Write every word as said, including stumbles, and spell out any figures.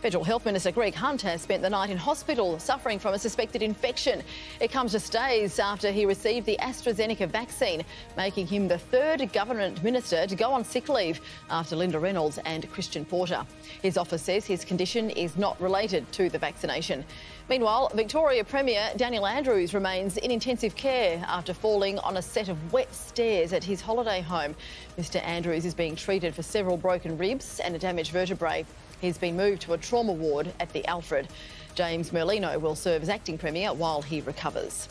Federal Health Minister Greg Hunt has spent the night in hospital suffering from a suspected infection. It comes just days after he received the AstraZeneca vaccine, making him the third government minister to go on sick leave after Linda Reynolds and Christian Porter. His office says his condition is not related to the vaccination. Meanwhile, Victoria Premier Daniel Andrews remains in intensive care after falling on a set of wet stairs at his holiday home. Mr Andrews is being treated for several broken ribs and a damaged vertebrae. He's been moved to a trauma ward at the Alfred. James Merlino will serve as acting Premier while he recovers.